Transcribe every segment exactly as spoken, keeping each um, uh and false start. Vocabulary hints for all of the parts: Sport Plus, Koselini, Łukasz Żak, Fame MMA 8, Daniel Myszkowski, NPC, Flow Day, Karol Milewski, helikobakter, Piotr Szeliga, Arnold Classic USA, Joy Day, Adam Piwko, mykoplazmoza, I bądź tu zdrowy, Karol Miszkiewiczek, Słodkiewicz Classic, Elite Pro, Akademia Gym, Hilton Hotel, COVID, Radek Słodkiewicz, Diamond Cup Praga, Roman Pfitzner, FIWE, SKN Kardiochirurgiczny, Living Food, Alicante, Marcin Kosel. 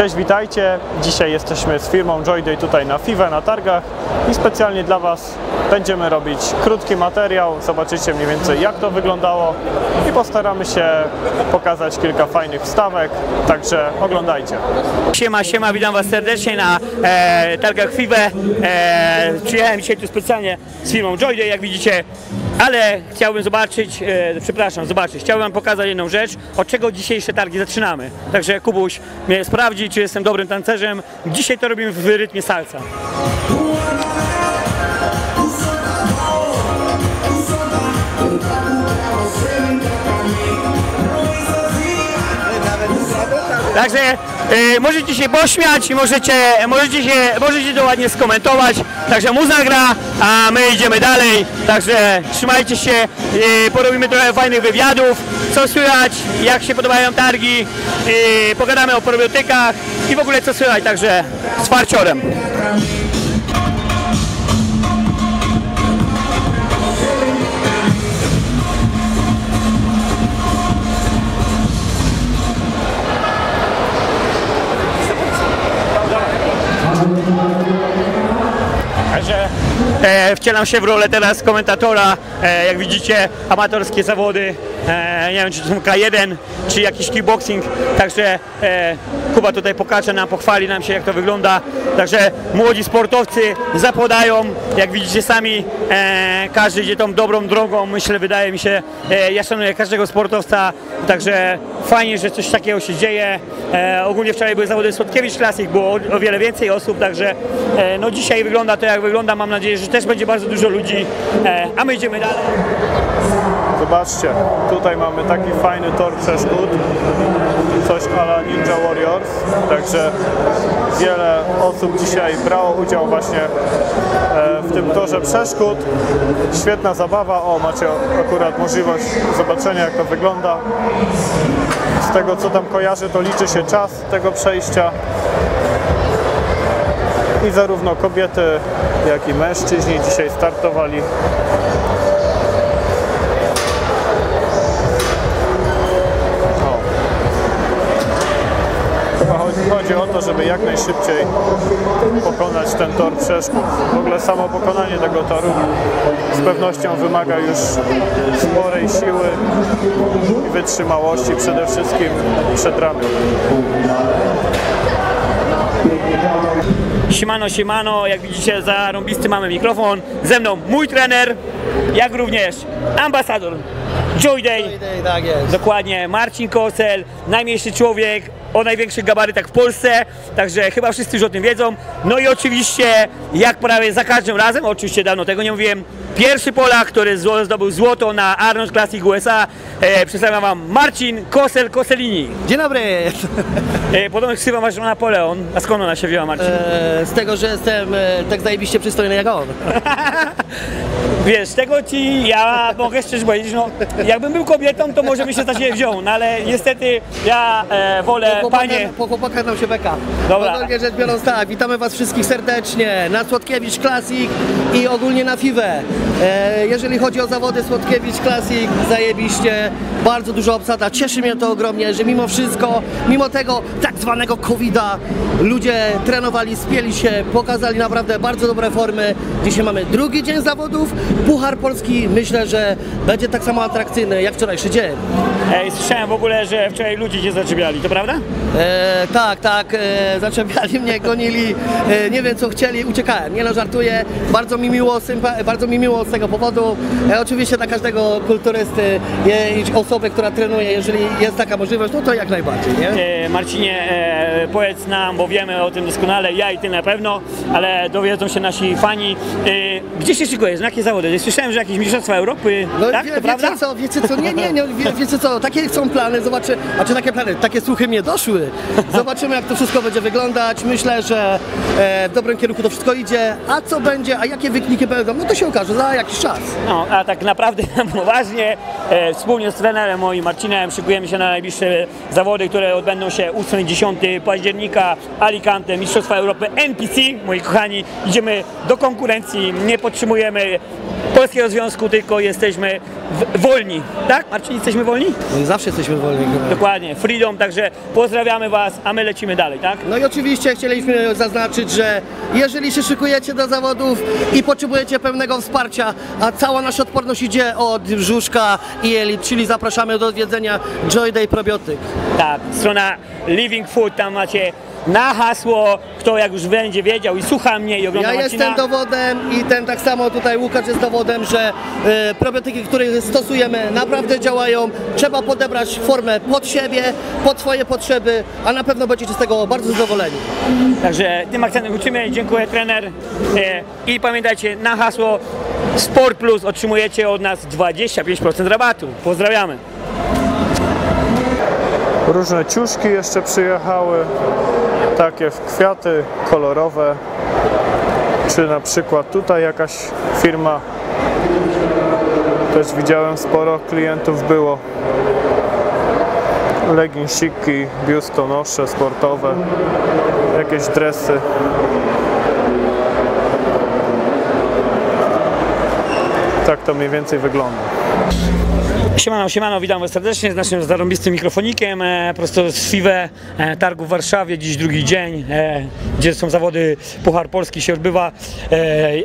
Cześć, witajcie. Dzisiaj jesteśmy z firmą Joy Day tutaj na FIWE, na targach i specjalnie dla Was będziemy robić krótki materiał. Zobaczycie mniej więcej, jak to wyglądało i postaramy się pokazać kilka fajnych wstawek, także oglądajcie. Siema, siema, witam Was serdecznie na e, targach FIWE. E, przyjechałem dzisiaj tu specjalnie z firmą Joy Day, jak widzicie. Ale chciałbym zobaczyć, e, przepraszam, zobaczyć, chciałbym Wam pokazać jedną rzecz, od czego dzisiejsze targi zaczynamy. Także Kubuś mnie sprawdzi, czy jestem dobrym tancerzem. Dzisiaj to robimy w rytmie salsa. Także y, możecie się pośmiać i możecie, możecie, się, możecie to ładnie skomentować. Także muza gra, a my idziemy dalej. Także trzymajcie się, y, porobimy trochę fajnych wywiadów, co słychać, jak się podobają targi, y, pogadamy o probiotykach i w ogóle co słychać, także z farciorem. E, wcielam się w rolę teraz komentatora, e, jak widzicie, amatorskie zawody, e, nie wiem, czy to są K jeden, czy jakiś kickboxing, także e, Kuba tutaj pokaże nam, pochwali nam się, jak to wygląda, także młodzi sportowcy zapodają, jak widzicie sami, e, każdy idzie tą dobrą drogą, myślę, wydaje mi się, e, ja szanuję każdego sportowca, także fajnie, że coś takiego się dzieje, e, ogólnie wczoraj były zawody Słodkiewicz Classic, było o, o wiele więcej osób, także e, no dzisiaj wygląda to, jak wygląda, mam nadzieję, że też będzie bardzo dużo ludzi, e, a my idziemy dalej. Zobaczcie, tutaj mamy taki fajny tor przeszkód, coś a la Ninja Warriors, także wiele osób dzisiaj brało udział właśnie e, w tym torze przeszkód. Świetna zabawa, o, macie akurat możliwość zobaczenia, jak to wygląda. Z tego, co tam kojarzę, to liczy się czas tego przejścia. I zarówno kobiety, jak i mężczyźni dzisiaj startowali. O. Chodzi o to, żeby jak najszybciej pokonać ten tor przeszkód. W ogóle samo pokonanie tego toru z pewnością wymaga już sporej siły i wytrzymałości, przede wszystkim przedramion. Siemano, siemano, jak widzicie, za rąbisty mamy mikrofon, ze mną mój trener, jak również ambasador Joy Day, Joy Day tak jest. Dokładnie, Marcin Kosel, najmniejszy człowiek o największych gabarytach w Polsce, także chyba wszyscy już o tym wiedzą, no i oczywiście, jak prawie za każdym razem, oczywiście dawno tego nie mówiłem, pierwszy Polak, który zdobył złoto na Arnold Classic U S A, e, przedstawiam Wam Marcin Kosel, Koselini. Dzień dobry! E, Podobno ksywa masz Napoleon, a skąd ona się wzięła, Marcin? E, z tego, że jestem e, tak zajebiście przystojny jak on. Wiesz, tego ci ja mogę szczerze powiedzieć, no jakbym był kobietą, to może by się za siebie wziął, no ale niestety ja e, wolę po chłopaka, panie... Po chłopakach nam się beka. Dobra. Podobnie rzecz biorąc tak, witamy Was wszystkich serdecznie na Słodkiewicz Classic i ogólnie na FIWE. E, jeżeli chodzi o zawody Słodkiewicz Classic, zajebiście, bardzo dużo obsada, cieszy mnie to ogromnie, że mimo wszystko, mimo tego tak zwanego kowida, ludzie trenowali, spieli się, pokazali naprawdę bardzo dobre formy. Dzisiaj mamy drugi dzień zawodów. Puchar Polski myślę, że będzie tak samo atrakcyjny jak wczorajszy dzień. Ej, słyszałem w ogóle, że wczoraj ludzie cię zaczepiali, to prawda? E, tak, tak, e, zaczepiali mnie, gonili, e, nie wiem co chcieli, uciekałem, nie no żartuję, bardzo mi miło, sympa, bardzo mi miło z tego powodu. E, oczywiście dla każdego kulturysty i osoby, która trenuje, jeżeli jest taka możliwość, no to jak najbardziej, nie? E, Marcinie, e, powiedz nam, bo wiemy o tym doskonale, ja i ty na pewno, ale dowiedzą się nasi fani, e, gdzie się szykujesz, na jakie zawody? Słyszałem, że jakieś mistrzostwa Europy, no, tak? Wie, to wiecie prawda? Co, wiecie co, nie, nie, nie wie, wiecie co, takie są plany, zobaczy, a czy takie plany, takie słuchy mnie doszły. Zobaczymy, jak to wszystko będzie wyglądać. Myślę, że e, w dobrym kierunku to wszystko idzie. A co będzie, a jakie wyniki będą, no to się okaże za jakiś czas. No, a tak naprawdę poważnie, e, wspólnie z trenerem moim Marcinem szykujemy się na najbliższe zawody, które odbędą się ósmego i dziesiątego października, Alicante, Mistrzostwa Europy N P C. Moi kochani, idziemy do konkurencji, nie podtrzymujemy Polskiego Związku, tylko jesteśmy wolni, tak? Marcin, jesteśmy wolni? No i zawsze jesteśmy wolni. Dokładnie, freedom, także pozdrawiamy Was, a my lecimy dalej, tak? No i oczywiście chcieliśmy zaznaczyć, że jeżeli się szykujecie do zawodów i potrzebujecie pewnego wsparcia, a cała nasza odporność idzie od brzuszka i elit, czyli zapraszamy do odwiedzenia Joy Day Probiotyk. Tak, strona Living Food, tam macie na hasło, kto jak już będzie wiedział i słucha mnie i ogląda Marcina. Ja jestem dowodem i ten tak samo tutaj Łukasz jest dowodem, że y, probiotyki, które stosujemy, naprawdę działają. Trzeba podebrać formę pod siebie, pod swoje potrzeby, a na pewno będziecie z tego bardzo zadowoleni. Także tym akcentem uczymy. Dziękuję, trener. Y, I pamiętajcie, na hasło Sport Plus otrzymujecie od nas dwadzieścia pięć procent rabatu. Pozdrawiamy. Różne ciuszki jeszcze przyjechały. Takie w kwiaty kolorowe, czy na przykład tutaj jakaś firma, też widziałem, sporo klientów było. Leginsiki, biustonosze sportowe, jakieś dresy. Tak to mniej więcej wygląda. Siemano, siemano, witam Was serdecznie z naszym zarąbistym mikrofonikiem, e, prosto z FIWE e, targu w Warszawie, dziś drugi dzień, e, gdzie są zawody, Puchar Polski się odbywa, e,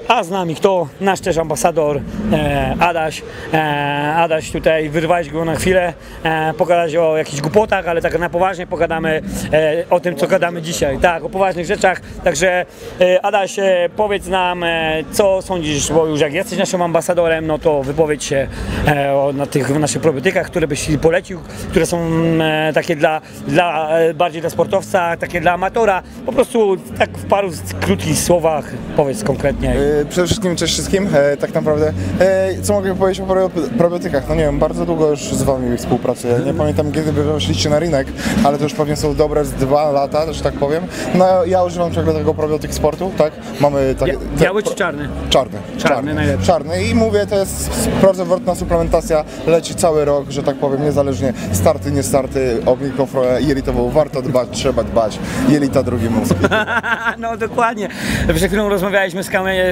a z nami kto? Nasz też ambasador e, Adaś, e, Adaś tutaj, wyrwałeś go na chwilę, e, pogadać o jakichś głupotach, ale tak na poważnie pogadamy e, o tym, co gadamy dzisiaj, tak, o poważnych rzeczach, także e, Adaś, e, powiedz nam, e, co sądzisz, bo już jak jesteś naszym ambasadorem, no to wypowiedz się e, o, na tych w naszych probiotykach, które byś polecił, które są e, takie dla, dla e, bardziej dla sportowca, takie dla amatora. Po prostu tak w paru krótkich słowach powiedz konkretnie. E, przede wszystkim cześć wszystkim, e, tak naprawdę. E, co mogę powiedzieć o probiotykach? No nie wiem, bardzo długo już z Wami współpracuję. Nie hmm. pamiętam, kiedy Wy weszliście na rynek, ale to już pewnie są dobre z dwa lata, że tak powiem. No ja używam ciągle tego probiotyk sportu, tak? Mamy tak, ja, biały tak, czy czarny? Czarny. Czarny, czarny najlepszy. Czarny i mówię, to jest bardzo wygodna suplementacja, leci cały rok, że tak powiem, niezależnie starty, nie starty, o mikroflorę jelitową warto dbać, trzeba dbać, jelita drugi mózg. No dokładnie, przed chwilą rozmawialiśmy z,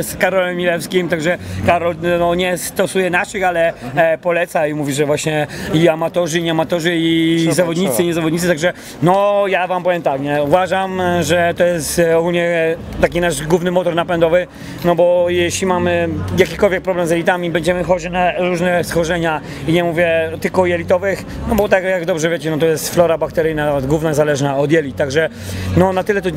z Karolem Milewskim, także Karol no, nie stosuje naszych, ale e, poleca i mówi, że właśnie i amatorzy, i nie amatorzy, i trzeba, zawodnicy, trzeba. nie zawodnicy, także no ja Wam powiem tak, nie? Uważam, że to jest ogólnie taki nasz główny motor napędowy, no bo jeśli mamy jakikolwiek problem z jelitami, będziemy chorzy na różne schorzenia, i nie mówię tylko jelitowych, no bo tak jak dobrze wiecie, no to jest flora bakteryjna główna zależna od jelit, także no na tyle to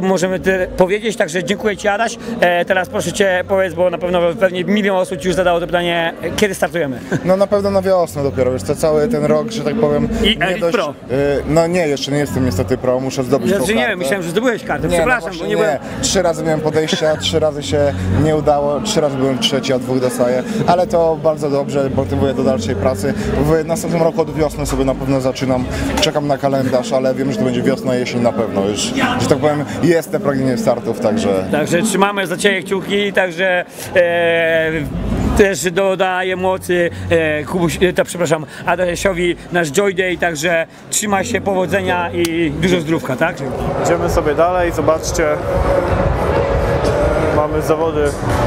możemy tyle powiedzieć, także dziękuję Ci, Adaś. E, teraz proszę Cię powiedz, bo na pewno pewnie milion osób Ci już zadało to pytanie, kiedy startujemy? No na pewno na wiosnę dopiero, wiesz, to cały ten rok, że tak powiem. I nie Elite dość, Pro. Y, no nie, jeszcze nie jestem niestety pro, muszę zdobyć znaczy, tą kartę. Nie wiem, myślałem, że zdobyłeś kartę, nie, przepraszam, no właśnie, bo nie, nie byłem... Trzy razy miałem podejścia, trzy razy się nie udało, trzy razy byłem trzeci, a dwóch dostaję, ale to bardzo dobrze, motywuje do dalszego pracy. W następnym roku od wiosny sobie na pewno zaczynam, czekam na kalendarz, ale wiem, że to będzie wiosna, jesień na pewno już, że tak powiem, jest te pragnienie startów, także... Także trzymamy za Ciebie kciuki, także... Ee... Też dodaje mocy e, Kubuś, e, ta, przepraszam, Adasiowi nasz Joy Day, także trzymaj się, powodzenia i dużo zdrówka, tak? Idziemy sobie dalej, zobaczcie. Mamy zawody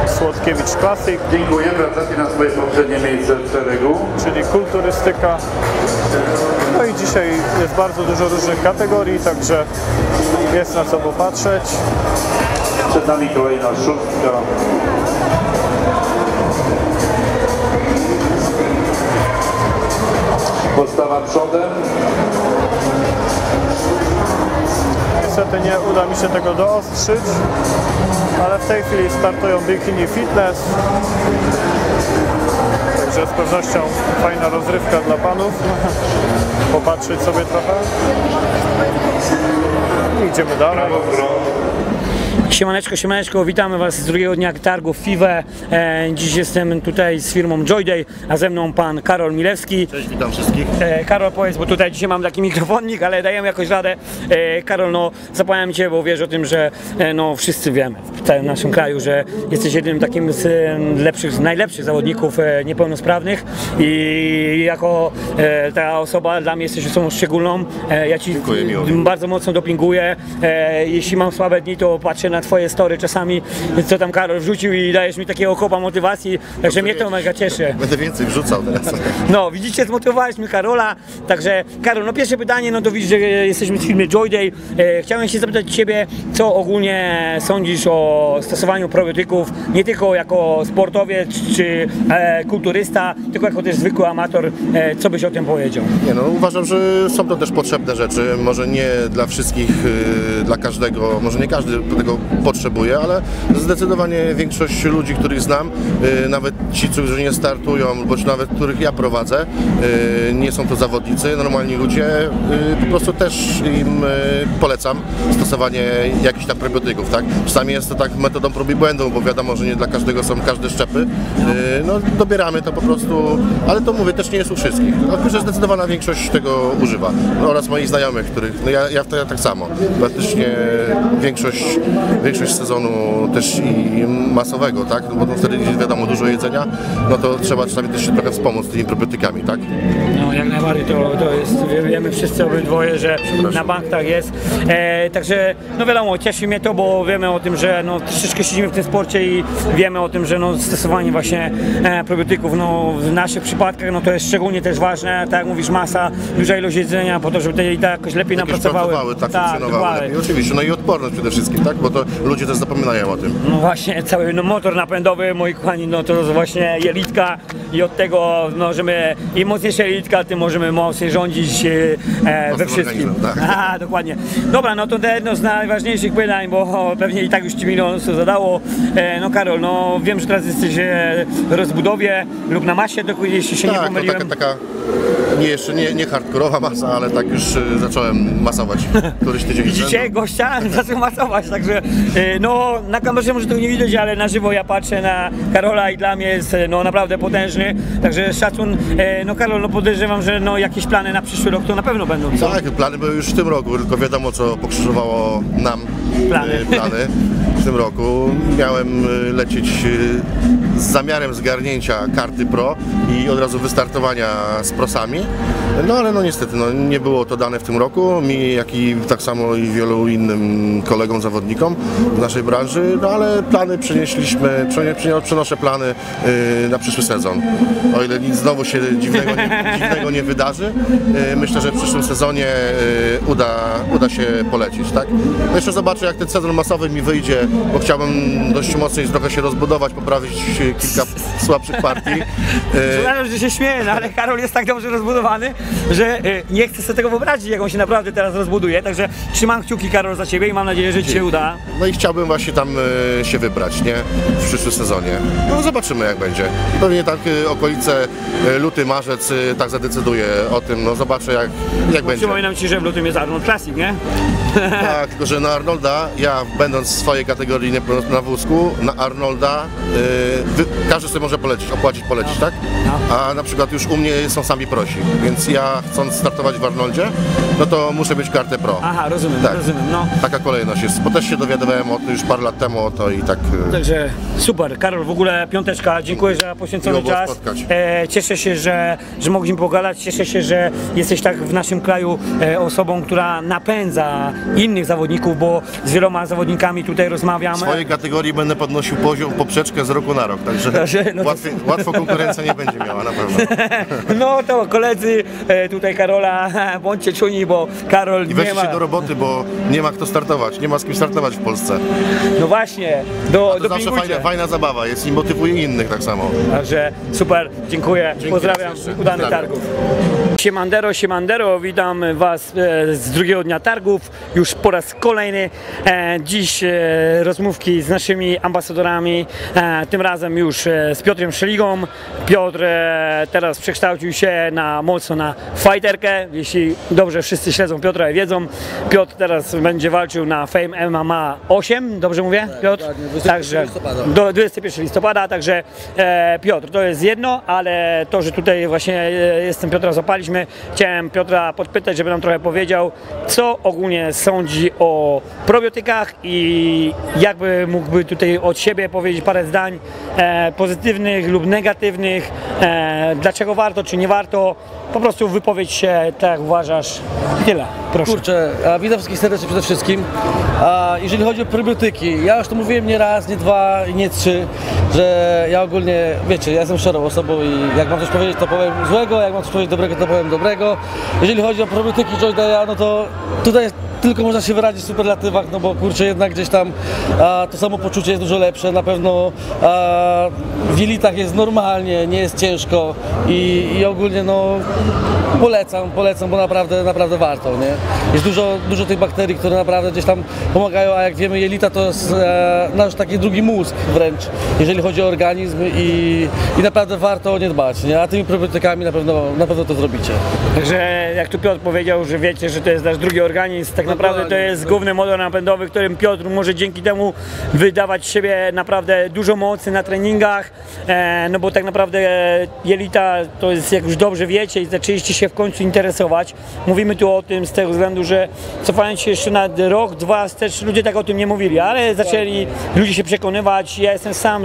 Słodkiewicz Classic. Dziękuję, wracacie na swoje poprzednie miejsce w szeregu. Czyli kulturystyka. No i dzisiaj jest bardzo dużo różnych kategorii, także jest na co popatrzeć. Przed nami kolejna szóstka. Postawa przodem. Niestety nie uda mi się tego doostrzyć, ale w tej chwili startują Bikini Fitness, także z pewnością fajna rozrywka dla panów, popatrzeć sobie trochę i idziemy dalej. Siemaneczko, siemaneczko, witamy Was z drugiego dnia targu FIWE. E, dziś jestem tutaj z firmą Joy Day, a ze mną pan Karol Milewski. Cześć, witam wszystkich. E, Karol, powiedz, bo tutaj dzisiaj mam taki mikrofonnik, ale dajemy jakoś radę. E, Karol, no zapomniałem Cię, bo wiesz o tym, że e, no wszyscy wiemy w całym naszym kraju, że jesteś jednym takim z lepszych, z najlepszych zawodników e, niepełnosprawnych i jako e, ta osoba dla mnie jesteś osobą szczególną. E, ja Ci Dziękuję, bardzo mocno dopinguję. E, jeśli mam słabe dni, to patrzę na na twoje story czasami, co tam Karol wrzucił, i dajesz mi takiego kopa motywacji, także no, mnie to mega cieszy. Będę więcej wrzucał teraz. No widzicie, zmotywowaliśmy Karola, także Karol, no pierwsze pytanie, no to widzisz, że jesteśmy w filmie Joy Day. E, chciałem się zapytać ciebie, co ogólnie sądzisz o stosowaniu probiotyków, nie tylko jako sportowiec czy e, kulturysta, tylko jako też zwykły amator, e, co byś o tym powiedział? Nie, no, uważam, że są to też potrzebne rzeczy, może nie dla wszystkich, e, dla każdego, może nie każdy tego potrzebuje, ale zdecydowanie większość ludzi, których znam, e, nawet ci, którzy nie startują, bądź nawet których ja prowadzę, e, nie są to zawodnicy, normalni ludzie, e, po prostu też im e, polecam stosowanie jakichś tam probiotyków, tak? Czasami jest to tak metodą prób i błędów, bo wiadomo, że nie dla każdego są każde szczepy. E, no, dobieramy to po prostu, ale to mówię, też nie jest u wszystkich. Oczywiście zdecydowana większość tego używa, no, oraz moich znajomych, których, no ja, ja, ja tak samo, praktycznie większość, większość sezonu też i masowego, tak? No, bo wtedy wiadomo, dużo jedzenia, no to trzeba czasami też się trochę wspomóc tymi probiotykami, tak? No jak najbardziej, to, to jest, wiemy wszyscy obydwoje, że na bank tak jest, e, także no wiadomo, cieszy mnie to, bo wiemy o tym, że no troszeczkę siedzimy w tym sporcie i wiemy o tym, że no stosowanie właśnie e, probiotyków, no w naszych przypadkach, no to jest szczególnie też ważne, tak jak mówisz, masa, duża ilość jedzenia, po to, żeby te jajka jakoś lepiej jakieś napracowały, tak, tak funkcjonowały lepiej, oczywiście, no i odporność przede wszystkim, tak, bo to ludzie też zapominają o tym. No właśnie, cały no, motor napędowy, moi kochani, no to jest właśnie jelitka i od tego, no, że my im mocniejsza jelitka, tym możemy mocniej rządzić e, we wszystkim. Tak. A, dokładnie. Dobra, no to jedno z najważniejszych pytań, bo pewnie i tak już ci milion co zadało. E, no Karol, no wiem, że teraz jesteś w rozbudowie lub na masie, dokładnie, jeśli się tak, nie pomyliłem. No, taka, taka... Nie, jeszcze nie, nie hardkorowa masa, ale tak już y, zacząłem masować któryś tydzień. Widzicie, no, gościa zaczął masować, także y, no na kamerze może tego nie widać, ale na żywo ja patrzę na Karola i dla mnie jest no naprawdę potężny, także szacun. Y, no Karol, no podejrzewam, że no jakieś plany na przyszły rok to na pewno będą, co? Tak, plany były już w tym roku, tylko wiadomo co pokrzyżowało nam plany, y, plany w tym roku. Miałem y, lecieć y, z zamiarem zgarnięcia karty pro i od razu wystartowania z prosami. No ale no niestety, no, nie było to dane w tym roku, mi jak i tak samo i wielu innym kolegom, zawodnikom w naszej branży, no ale plany przenieśliśmy, przenoszę plany yy, na przyszły sezon. O ile nic znowu się dziwnego nie, dziwnego nie wydarzy, yy, myślę, że w przyszłym sezonie yy, uda, uda się polecić, tak? No jeszcze zobaczę, jak ten sezon masowy mi wyjdzie, bo chciałbym dość mocno i trochę się rozbudować, poprawić kilka słabszych partii. Przepraszam, że się śmieję, no, ale Karol jest tak dobrze rozbudowany, że nie chcę sobie tego wyobrazić, jak on się naprawdę teraz rozbuduje, także trzymam kciuki, Karol, za ciebie i mam nadzieję, że ci się uda. No i chciałbym właśnie tam się wybrać, nie? W przyszłym sezonie. No zobaczymy, jak będzie. Pewnie tak okolice luty, marzec tak zadecyduje o tym, no zobaczę, jak, jak no, będzie. Przypominam ci, że w lutym jest Arnold Classic, nie? Tak, tylko że na Arnolda, ja będąc w swojej kategorii na wózku, na Arnolda yy, Wy, każdy sobie może polecić, opłacić, polecić, no, tak? No. A na przykład już u mnie są sami prosi, więc ja chcąc startować w Arnoldzie, no to muszę mieć kartę pro. Aha, rozumiem, tak, rozumiem, no. Taka kolejność jest, bo też się dowiadywałem o tym już parę lat temu, o to i tak... Także super, Karol, w ogóle piąteczka, dziękuję za poświęcony czas. E, cieszę się, że, że mogliśmy pogadać, cieszę się, że jesteś tak w naszym kraju e, osobą, która napędza innych zawodników, bo z wieloma zawodnikami tutaj rozmawiam. W swojej kategorii będę podnosił poziom, poprzeczkę z roku na rok. Także no to... łatwiej, łatwo konkurencja nie będzie miała, na pewno. No to koledzy, tutaj Karola, bądźcie czujni, bo Karol I nie ma... się do roboty, bo nie ma kto startować, nie ma z kim startować w Polsce. No właśnie, do, to zawsze fajna, fajna zabawa jest i motywuje innych tak samo. Także super, dziękuję, dzięki, pozdrawiam, udanych targów. Siemandero, siemandero, witam was z drugiego dnia targów, już po raz kolejny. Dziś rozmówki z naszymi ambasadorami, tym razem już z Piotrem Szeligą. Piotr teraz przekształcił się na mocno na fighterkę, jeśli dobrze wszyscy śledzą Piotra i wiedzą. Piotr teraz będzie walczył na Fame M M A osiem, dobrze mówię, Piotr? Także do dwudziestego pierwszego listopada, także Piotr, to jest jedno, ale to, że tutaj właśnie jestem Piotra zapalić, chciałem Piotra podpytać, żeby nam trochę powiedział, co ogólnie sądzi o probiotykach i jakby mógłby tutaj od siebie powiedzieć parę zdań e, pozytywnych lub negatywnych, e, dlaczego warto czy nie warto. po prostu wypowiedź się, tak jak uważasz, tyle. Proszę. Kurczę, witam wszystkich serdecznie przede wszystkim. A jeżeli chodzi o probiotyki, ja już to mówiłem nie raz, nie dwa i nie trzy, że ja ogólnie, wiecie, ja jestem szczerą osobą i jak mam coś powiedzieć, to powiem złego, jak mam coś powiedzieć dobrego, to powiem dobrego. Jeżeli chodzi o probiotyki Joy Day'a, no to tutaj jest tylko można się wyrazić w superlatywach, no bo kurczę, jednak gdzieś tam a, to samopoczucie jest dużo lepsze, na pewno a, w jelitach jest normalnie, nie jest ciężko i, i ogólnie no polecam, polecam, bo naprawdę, naprawdę warto, nie? Jest dużo, dużo tych bakterii, które naprawdę gdzieś tam pomagają, a jak wiemy jelita to jest e, nasz taki drugi mózg wręcz, jeżeli chodzi o organizm i, i naprawdę warto o nie dbać, nie? A tymi probiotykami na pewno, na pewno to zrobicie. Także jak tu Piotr powiedział, że wiecie, że to jest nasz drugi organizm, tak naprawdę to jest główny motor napędowy, którym Piotr może dzięki temu wydawać z siebie naprawdę dużo mocy na treningach, e, no bo tak naprawdę jelita to jest, jak już dobrze wiecie i zaczęliście się w końcu interesować, mówimy tu o tym z tego względu, że cofając się jeszcze na rok, dwa wstecz, ludzie tak o tym nie mówili, ale zaczęli ludzie się przekonywać. Ja jestem sam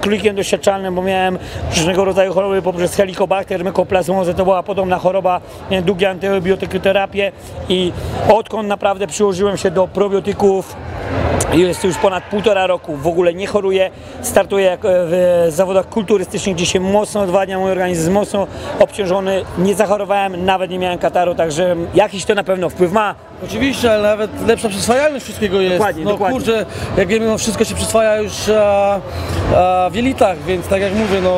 królikiem doświadczalnym, bo miałem różnego rodzaju choroby poprzez helikobakter, mykoplazmozę, to była podobna choroba, miałem długie antybiotykoterapię i odkąd naprawdę przyłożyłem się do probiotyków, jest już ponad półtora roku, w ogóle nie choruję, startuję w zawodach kulturystycznych, gdzie się mocno odwadnia, mój organizm jest mocno obciążony, nie zachorowałem, nawet nie miałem kataru, także jakiś to na pewno wpływ ma. Oczywiście, ale nawet lepsza przyswajalność wszystkiego jest. Dokładnie, no dokładnie. Kurczę, jak wiemy, no wszystko się przyswaja już a, a, w jelitach, więc tak jak mówię, no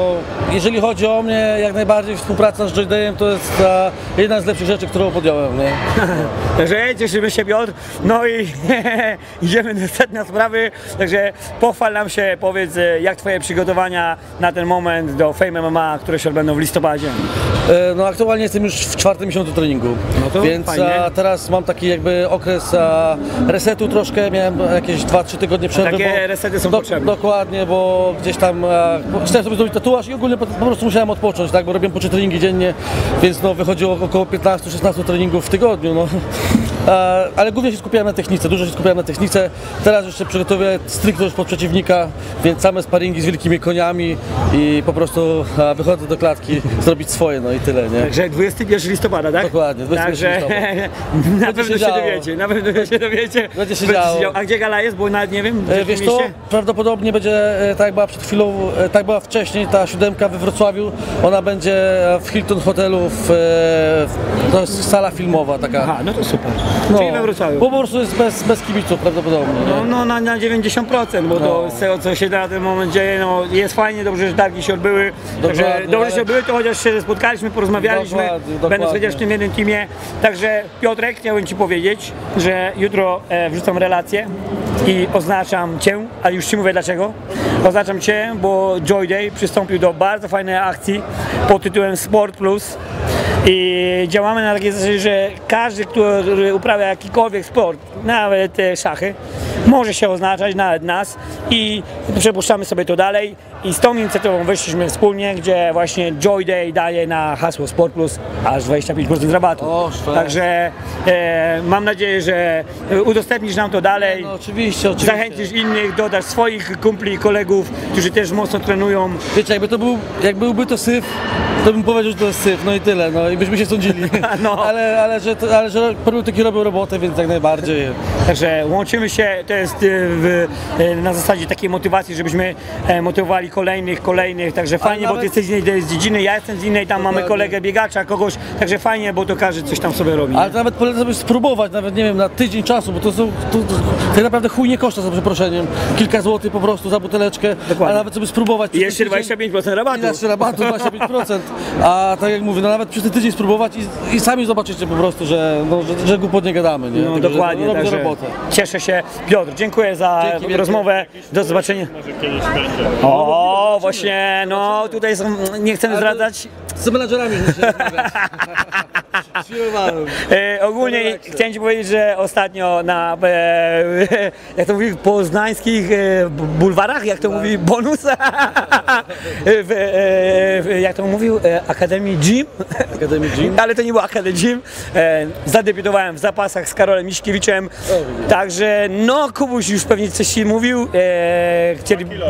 jeżeli chodzi o mnie, jak najbardziej współpraca z Joy Day'em to jest a, jedna z lepszych rzeczy, którą podjąłem, nie? Także cieszymy się, Piotr, no i idziemy do ostatniej sprawy, także pochwal nam się, powiedz, jak twoje przygotowania na ten moment do Fame M M A, które się odbędą w listopadzie? No aktualnie jestem już w czwartym miesiącu treningu, no to więc a, teraz mam taki jakby okres a, resetu troszkę, miałem jakieś dwa trzy tygodnie przerwy. A takie bo, resety są do, potrzebne. Dokładnie, bo gdzieś tam a, bo chciałem sobie zrobić tatuaż i ogólnie po, po prostu musiałem odpocząć, tak, bo robiłem po trzy treningi dziennie, więc no, wychodziło około piętnaście szesnaście treningów w tygodniu. No. A, ale głównie się skupiałem na technice, dużo się skupiałem na technice, teraz już się przygotowuję stricte już pod przeciwnika, więc same sparingi z wielkimi koniami i po prostu a, wychodzę do klatki zrobić swoje, no i tyle, nie? Także dwudziestego pierwszego listopada, tak? Dokładnie, dwudziestego pierwszego listopada. Na pewno się, się dowiecie, na pewno się dowiecie. Będzie się działo. A gdzie gala jest? Bo nawet nie wiem, e, wiesz co, prawdopodobnie będzie, e, tak jak była przed chwilą, e, tak była wcześniej, ta siódemka we Wrocławiu, ona będzie w Hilton Hotelu, w, e, w, to jest sala filmowa taka. Aha, no to super. No, czyli we Wrocławiu. Bo po prostu jest bez, bez kibiców prawdopodobnie. No, no na, na dziewięćdziesiąt procent, bo no. To z tego co się na ten moment dzieje, no jest fajnie, dobrze, że targi się odbyły. Dobrze, dobrze ale... się odbyły, to chociaż się spotkaliśmy, porozmawialiśmy, dokładnie, dokładnie. Będąc chociaż w tym jednym teamie. Także Piotrek, chciałbym ci powiedzieć, że jutro e, wrzucam relację i oznaczam cię, ale już ci mówię dlaczego. Oznaczam cię, bo Joy Day przystąpił do bardzo fajnej akcji pod tytułem Sport Plus. I działamy na takiej zasadzie, że każdy, który uprawia jakikolwiek sport, nawet szachy, może się oznaczać, nawet nas, i przepuszczamy sobie to dalej. I z tą inicjatywą wyszliśmy wspólnie, gdzie właśnie Joy Day daje na hasło Sport Plus aż dwadzieścia pięć procent rabatu. O, także e, mam nadzieję, że udostępnisz nam to dalej. No, no, oczywiście, oczywiście. Zachęcisz innych, dodasz swoich kumpli i kolegów, którzy też mocno trenują. Wiecie, jakby to był, jak byłby to syf, to bym powiedział, że to jest syf, no i tyle, no i byśmy się sądzili. No. Ale, ale, że, ale że probiotyki robią robotę, więc jak najbardziej. Także łączymy się, to jest w, na zasadzie takiej motywacji, żebyśmy motywowali kolejnych, kolejnych, także fajnie, nawet... bo ty jesteś z innej dziedziny, ja jestem z innej, tam mamy kolegę biegacza, kogoś, także fajnie, bo to każdy coś tam sobie robi. Ale to nawet polecam sobie spróbować, nawet nie wiem, na tydzień czasu, bo to są, to, to, tak naprawdę chuj nie koszta, za przeproszeniem, kilka złotych po prostu za buteleczkę, dokładnie. A nawet sobie spróbować. I jeszcze dwadzieścia pięć procent rabatu. I jeszcze rabatu, dwadzieścia pięć procent. A tak jak mówię, no nawet przez ten tydzień spróbować i, i sami zobaczycie po prostu, że, no, że, że głupot nie gadamy, nie? No tylko, dokładnie, że, no, także robotę. Cieszę się. Piotr, dziękuję za Dzięki, rozmowę, do zobaczenia. Może kiedyś będzie. O, no, właśnie, no tutaj są, nie chcemy zdradzać. Z menadżerami muszę rozmawiać. e, ogólnie chciałem ci powiedzieć, że ostatnio na, e, jak to mówi, poznańskich e, bulwarach, jak to mówi, bonus, w, e, jak to mówił, e, Akademii Gym, ale to nie było Akademii Gym, e, zadebiutowałem w zapasach z Karolem Miszkiewiczem, o, także no Kubuś już pewnie coś ci mówił, e, chcieli... dwa kilo,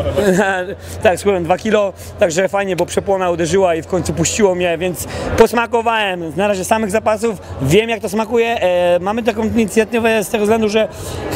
tak, słucham, dwa kilo, także fajnie, bo przepłona uderzyła i w końcu puściło mnie, więc posmakowałem na razie samych zapasów, wiem jak to smakuje. E, mamy taką inicjatywę z tego względu, że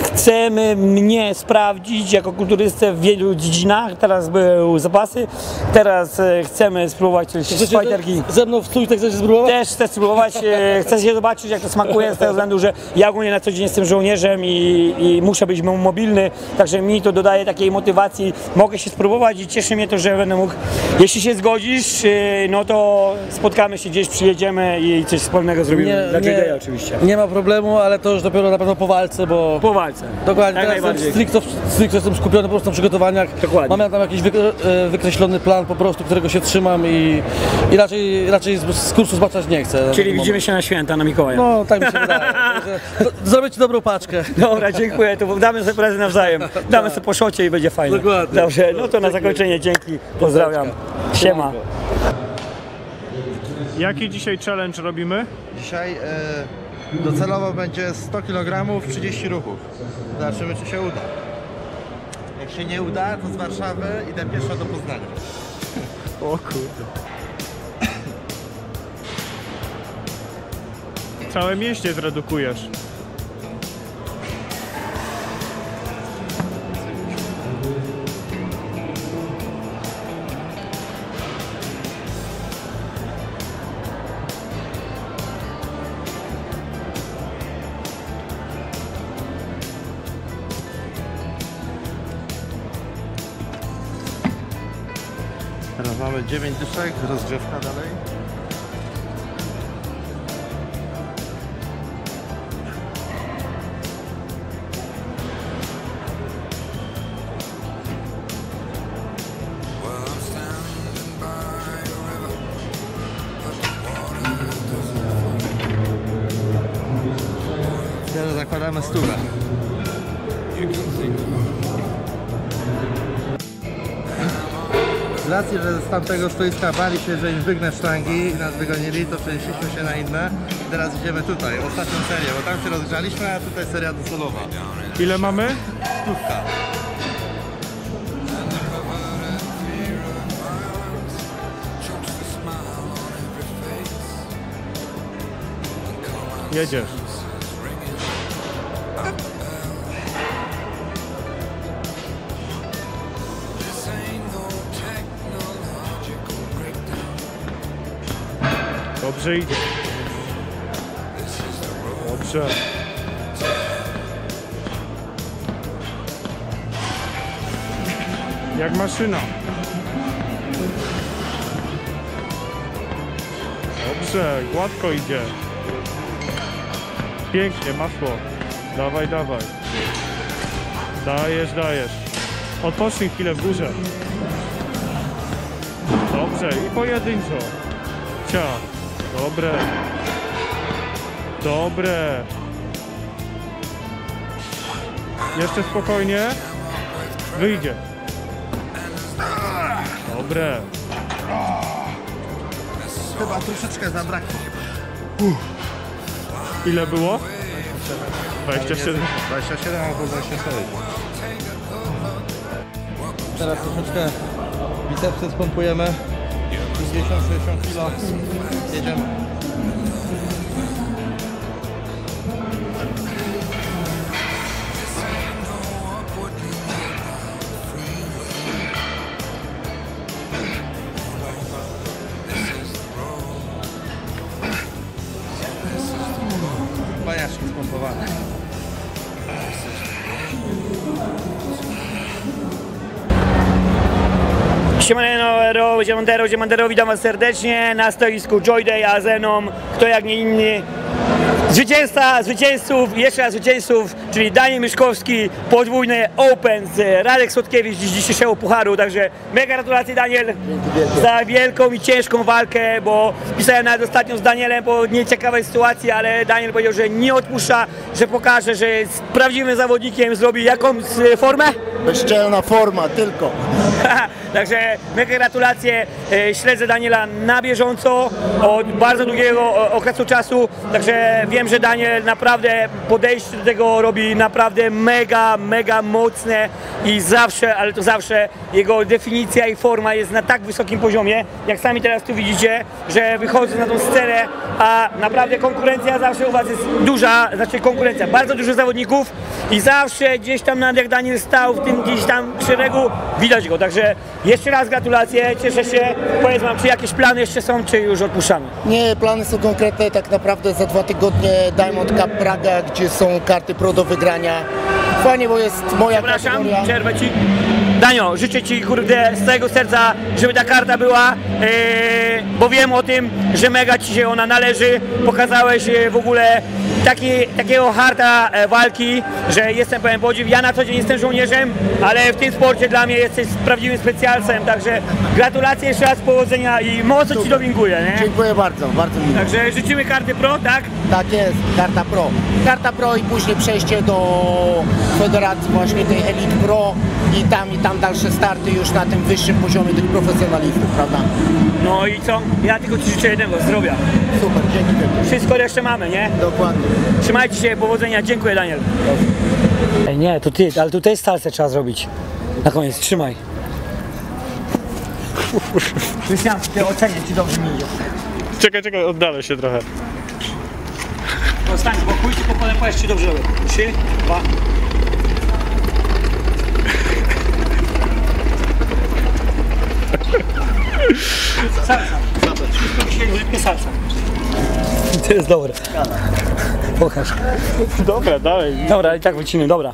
chcemy mnie sprawdzić jako kulturystę w wielu dziedzinach, teraz były zapasy, teraz e, chcemy spróbować coś z fajterki. Ze mną wstój, tak chcesz spróbować? Też chcę spróbować, e, chcę się zobaczyć jak to smakuje z tego względu, że ja ogólnie na co dzień jestem żołnierzem i, i muszę być mobilny, także mi to dodaje takiej motywacji, mogę się spróbować i cieszy mnie to, że będę mógł, jeśli się zgodzisz, e, no to spotkamy się gdzieś, przyjedziemy i coś wspólnego zrobimy dla Joy Day oczywiście. Nie ma problemu, ale to już dopiero na pewno po walce, bo... Po walce. Dokładnie, tak teraz stricte, stricte jestem skupiony po prostu na przygotowaniach. Dokładnie. Mamy tam jakiś wykreślony plan po prostu, którego się trzymam i, i raczej, raczej z kursu zbaczać nie chcę. Czyli widzimy moment. Się na święta, na Mikołaja. No, tak mi się wydaje. Zrobię ci dobrą paczkę. Dobra, dziękuję, to damy sobie prezy nawzajem. Damy sobie po szocie i będzie fajnie. Dokładnie. Dobrze, no to na zakończenie dzięki, pozdrawiam. Siema. Jaki dzisiaj challenge robimy? Dzisiaj e, docelowo będzie sto kilogramów, trzydzieści ruchów. Zobaczymy, czy się uda. Jak się nie uda, to z Warszawy idę pieszo do Poznania. O kurde. Całe mięśnie zredukujesz. Mamy dziewięć dyszek, rozgrzewka dalej. Teraz zakładamy stówę. Z racji, że z tamtego stoiska bali się, że im wygnę sztangi i nas wygonili, to przenieśliśmy się na inne. Teraz idziemy tutaj, ostatnią serię, bo tam się rozgrzaliśmy, a tutaj seria docelowa. Ile mamy? Stówka. Jedziesz. Dobrze idzie. Dobrze. Jak maszyna. Dobrze, gładko idzie. Pięknie, masło. Dawaj, dawaj. Dajesz, dajesz. Odpocznij chwilę w górze. Dobrze, i pojedynczo. Ciao. Dobre. Dobre. Jeszcze spokojnie. Wyjdzie. Dobre. Chyba troszeczkę zabrakło. Uff. Ile było? dwadzieścia siedem. dwadzieścia siedem albo dwadzieścia sześć. Teraz troszeczkę bicepsy spompujemy. pięćdziesiąt sześćdziesiąt kilo. Jedziemy. Baniaczki spompowane. Siemanero, Dziemantero, Dziemantero, witam was serdecznie na stoisku Joy Day, a ze mną, kto jak nie inny, Zwycięzca, zwycięzców, jeszcze raz zwycięzców, czyli Daniel Myszkowski, podwójny Open, Radek Słodkiewicz z dzisiejszego pucharu, także mega gratulacje, Daniel, za wielką i ciężką walkę, bo pisałem nawet ostatnio z Danielem po nieciekawej sytuacji, ale Daniel powiedział, że nie odpuszcza, że pokaże, że z prawdziwym zawodnikiem zrobi jaką formę? Bezczelna forma, tylko. Także mega gratulacje, śledzę Daniela na bieżąco od bardzo długiego okresu czasu, także wiem, że Daniel naprawdę podejście do tego robi naprawdę mega, mega mocne i zawsze, ale to zawsze jego definicja i forma jest na tak wysokim poziomie, jak sami teraz tu widzicie, że wychodzę na tą scenę, a naprawdę konkurencja zawsze u was jest duża, znaczy konkurencja, bardzo dużo zawodników i zawsze gdzieś tam nad jak Daniel stał w tym gdzieś tam szeregu, widać go, także jeszcze raz gratulacje, cieszę się, powiedz wam, czy jakieś plany jeszcze są, czy już odpuszczamy? Nie, plany są konkretne, tak naprawdę za dwa tygodnie Diamond Cup Praga, gdzie są karty pro do wygrania. Fajnie, bo jest moja Przepraszam, kategoria. Przerwę ci. Danio, życzę ci, kurde, z całego serca, żeby ta karta była, yy, bo wiem o tym, że mega ci się ona należy. Pokazałeś w ogóle taki, takiego harta walki, że jestem pełen podziw. Ja na co dzień jestem żołnierzem, ale w tym sporcie dla mnie jesteś prawdziwym specjalcem, także gratulacje jeszcze raz, powodzenia i mocno Super. Ci dopinguję, nie? Dziękuję bardzo, bardzo miło. Także życzymy karty pro, tak? Tak jest, karta pro. Karta pro i później przejście do federacji właśnie tej Elite Pro i tam i tam dalsze starty już na tym wyższym poziomie tych profesjonalistów, prawda? No i co? Ja tylko ci życzę jednego, zdrowia. Super, dzięki wielkie. Wszystko jeszcze mamy, nie? Dokładnie. Trzymajcie się, powodzenia, dziękuję, Daniel. Dobrze. Ej, nie, to ty, ale tutaj starce trzeba zrobić. Na koniec, trzymaj. Krystian, te ocenię ci dobrze mi idzie. Czekaj, czekaj, oddalę się trochę. No stań, blokujcie po kolei, powiedz ci dobrze robię. Trzy, dwa. Salsa. Wszystko się brzydkie salsa. To jest dobre. Pokaż. Dobra, dalej. Dobra, i tak wycinę, dobra.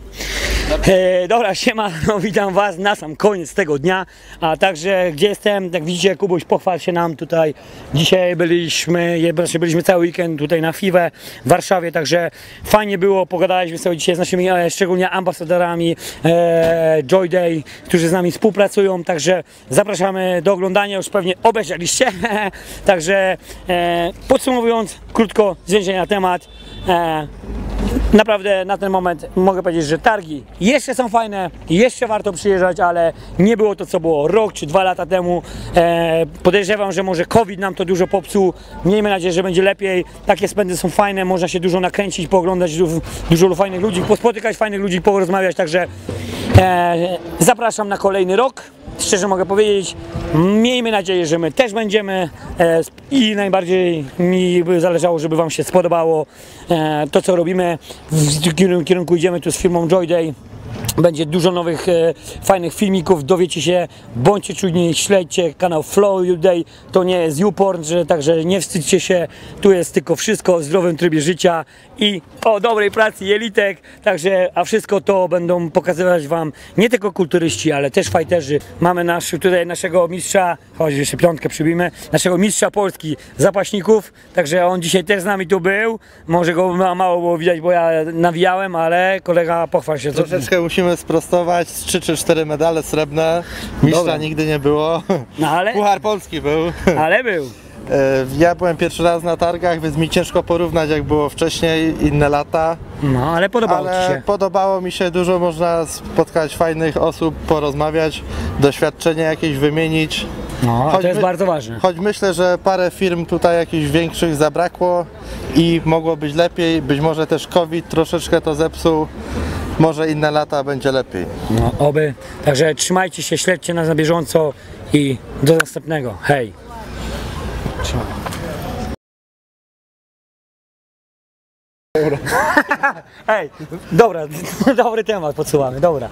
E, dobra, siema, no, witam was na sam koniec tego dnia, a także gdzie jestem, jak widzicie, Kubuś pochwal się nam tutaj, dzisiaj byliśmy, znaczy byliśmy cały weekend tutaj na FIWE w Warszawie, także fajnie było, pogadaliśmy sobie dzisiaj z naszymi e, szczególnie ambasadorami e, Joy Day, którzy z nami współpracują, także zapraszamy do oglądania, już pewnie obejrzeliście, także e, podsumowując, krótko zdjęcie na temat, e, naprawdę na ten moment mogę powiedzieć, że targi jeszcze są fajne, jeszcze warto przyjeżdżać, ale nie było to, co było rok czy dwa lata temu. E, podejrzewam, że może COVID nam to dużo popsuł. Miejmy nadzieję, że będzie lepiej. Takie spędy są fajne, można się dużo nakręcić, pooglądać dużo, dużo fajnych ludzi, pospotykać fajnych ludzi, porozmawiać. Także e, zapraszam na kolejny rok. Szczerze mogę powiedzieć, miejmy nadzieję, że my też będziemy e, i najbardziej mi by zależało, żeby wam się spodobało e, to, co robimy, w którym kierunku idziemy tu z firmą Joy Day. Będzie dużo nowych, e, fajnych filmików, dowiecie się, bądźcie czujni, śledźcie kanał Flow Day, to nie jest YouPorn, że, także nie wstydźcie się, tu jest tylko wszystko o zdrowym trybie życia i o dobrej pracy jelitek, także, a wszystko to będą pokazywać wam nie tylko kulturyści, ale też fajterzy. Mamy nasz, tutaj naszego mistrza, chodź jeszcze piątkę przybijmy, naszego mistrza Polski zapaśników, także on dzisiaj też z nami tu był, może go mało było widać, bo ja nawijałem, ale kolega pochwal się. Troszeczkę musimy sprostować, trzy czy cztery medale srebrne, mistrza Dobra. Nigdy nie było, no ale... Puchar Polski był. Ale był. Ja byłem pierwszy raz na targach, więc mi ciężko porównać, jak było wcześniej, inne lata. No, ale podobało ale ci się. Podobało mi się, dużo można spotkać fajnych osób, porozmawiać, doświadczenie jakieś wymienić. No, choć to jest my, bardzo ważne. Choć myślę, że parę firm tutaj jakichś większych zabrakło i mogło być lepiej, być może też COVID troszeczkę to zepsuł. Może inne lata będzie lepiej. No, oby. Także trzymajcie się, śledźcie nas na bieżąco i do następnego. Hej! Trzymaj. Dobra. Hej, dobra, dobry temat podsuwamy, dobra.